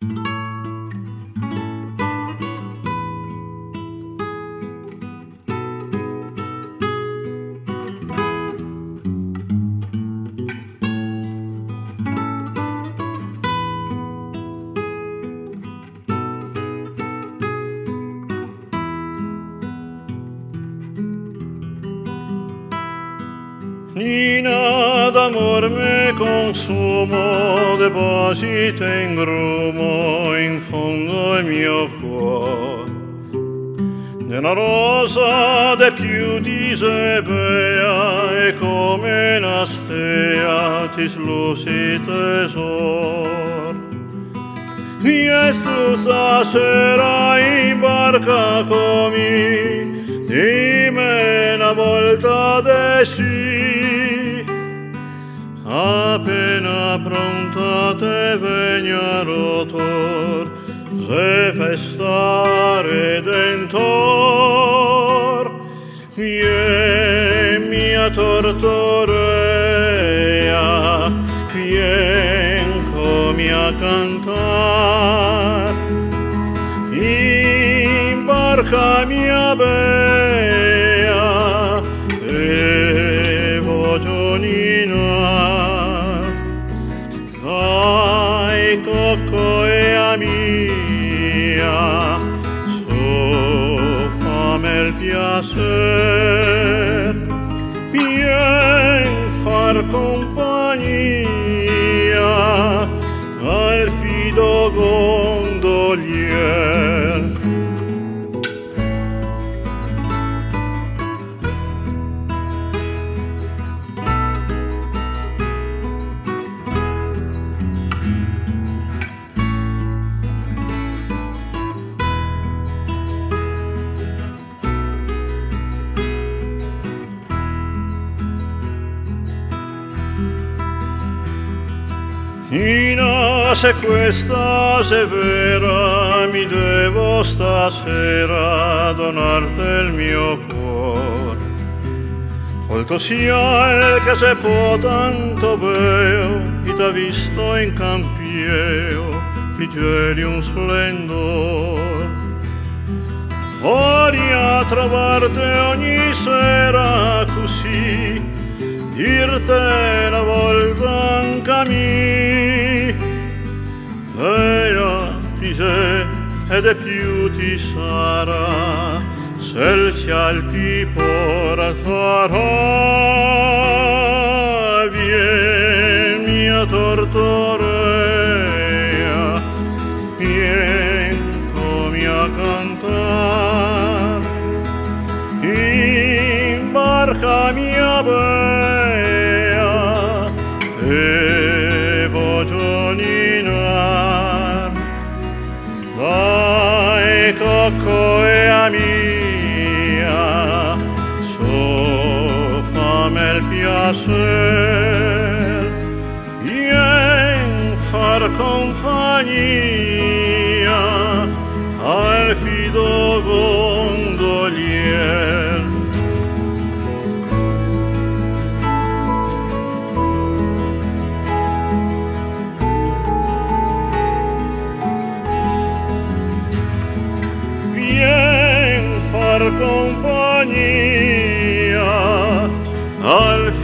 Ni nada, amor, me consumo, deposito en grumo, in fondo al mio cuore. Nella rosa de più disebea, e come una stea ti slusi tesor. Viestu stasera in barca comi, dime una volta de sì. Appena pronta te vegna rotor, se festare dentor, vien mia tortorea, vien comi a cantar, in barca mia bea, te voglio ninar. Cocoea mia, soffame il piacer, vien far compagnia al fido gondolier. Nina, se questa se vera, mi devo stasera donarte il mio cuor. Colto sia il che se può tanto veo, e t'ha visto in campieo, piglieri un splendor. Ori a trovarte ogni sera così, dirte una volta anche a me. Ed è più ti sarà se il ciel ti porterà, vien mia tortorea, vien come a cantar, in barca mia bea, e voglio ninar. Dai, cocoea mia, soffame il piacer, vien far compagnia al fido gondolier. Compagnia al